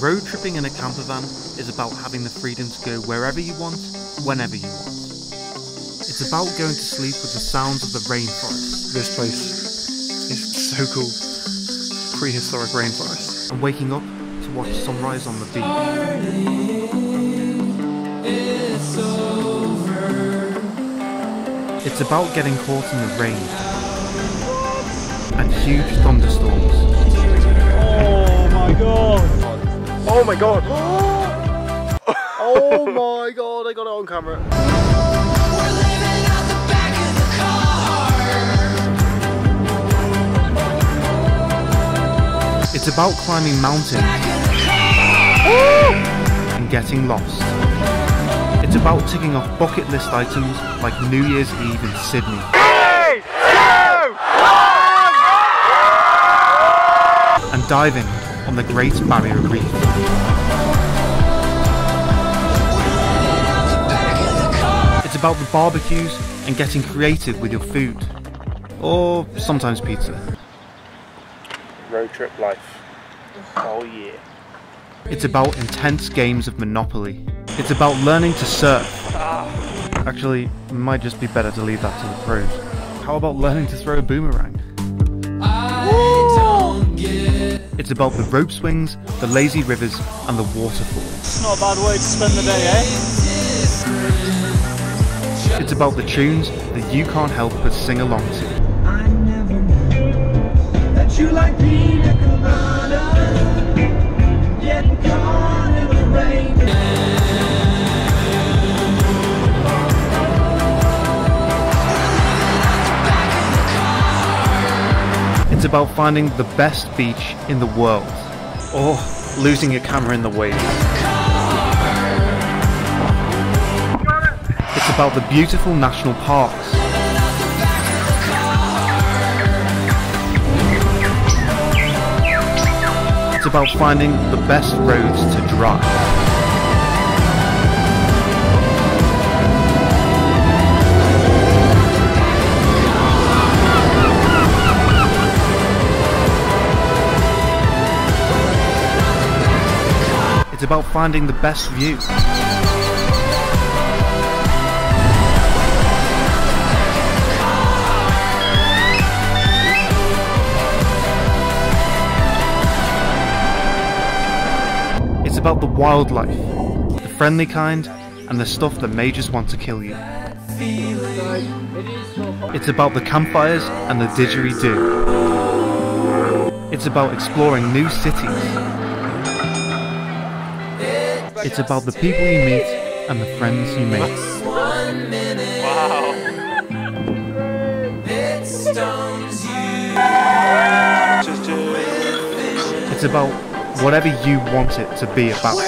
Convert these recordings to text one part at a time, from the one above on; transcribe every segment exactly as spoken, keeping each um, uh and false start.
Road tripping in a camper van is about having the freedom to go wherever you want, whenever you want. It's about going to sleep with the sounds of the rainforest. This place is so cool. Prehistoric rainforest. And waking up to watch sunrise on the beach. It's over. It's about getting caught in the rain and huge thunderstorms. Oh my god! Oh my god! Oh my god! I got it on camera. It's about climbing mountains and getting lost. It's about ticking off bucket list items like New Year's Eve in Sydney. Three, two, one! And diving on the Great Barrier Reef. It's about the barbecues and getting creative with your food. Or sometimes pizza. Road trip life. Oh yeah. It's about intense games of Monopoly. It's about learning to surf. Ah. Actually, it might just be better to leave that to the pros. How about learning to throw a boomerang? I don't get... It's about the rope swings, the lazy rivers, and the waterfalls. It's not a bad way to spend the day, eh? It's about the tunes that you can't help but sing along to. You like pina colada, yet gone in the rain. It's about finding the best beach in the world, or losing your camera in the waves. It's about the beautiful national parks. It's about finding the best roads to drive. It's about finding the best view. It's about the wildlife, the friendly kind, and the stuff that may just want to kill you. It's about the campfires and the didgeridoo. It's about exploring new cities. It's about the people you meet and the friends you make. Wow. It's about whatever you want it to be about.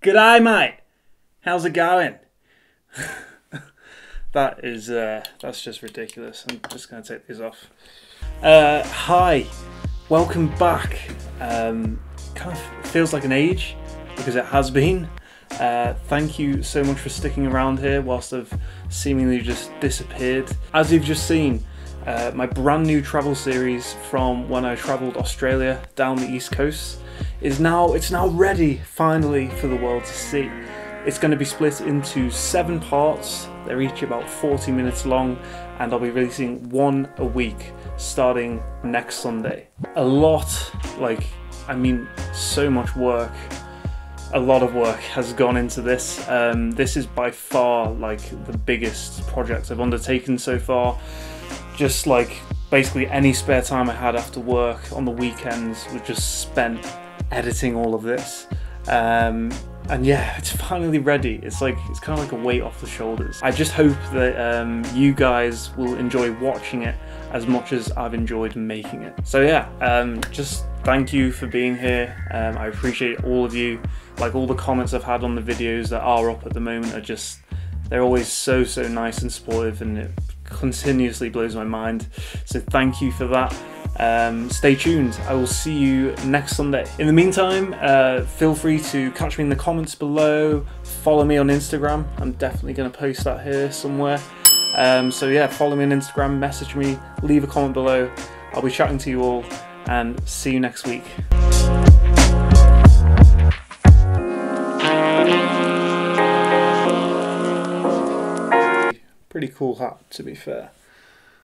G'day mate, how's it going? That is, uh, that's just ridiculous. I'm just going to take these off. Uh, hi, welcome back. Um, kind of feels like an age, because it has been. Uh, thank you so much for sticking around here whilst I've seemingly just disappeared. As you've just seen, uh, my brand new travel series from when I travelled Australia down the east coast is now it's now ready finally for the world to see. It's going to be split into seven parts. They're each about forty minutes long, and I'll be releasing one a week starting next Sunday. A lot, like I mean so much work, a lot of work has gone into this. Um, this is by far like the biggest project I've undertaken so far. Just like basically any spare time I had after work on the weekends was just spent editing all of this. Um, and yeah, it's finally ready. It's like, it's kind of like a weight off the shoulders. I just hope that um, you guys will enjoy watching it as much as I've enjoyed making it. So yeah, um, just thank you for being here. Um, I appreciate all of you. Like all the comments I've had on the videos that are up at the moment are just, they're always so, so nice and supportive, and it continuously blows my mind. So thank you for that. Um, stay tuned. I will see you next Sunday. In the meantime, uh, feel free to catch me in the comments below. Follow me on Instagram. I'm definitely going to post that here somewhere. Um, so yeah, follow me on Instagram, message me, leave a comment below. I'll be chatting to you all, and see you next week. Pretty cool hat, to be fair.